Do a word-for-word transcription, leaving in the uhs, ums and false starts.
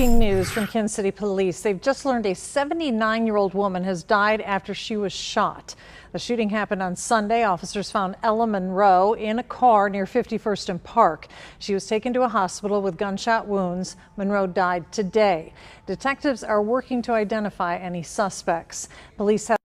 Breaking news from Kansas City police. They've just learned a seventy-nine-year-old woman has died after she was shot. The shooting happened on Sunday. Officers found Ella Monroe in a car near fifty-first and Park. She was taken to a hospital with gunshot wounds. Monroe died today. Detectives are working to identify any suspects. Police have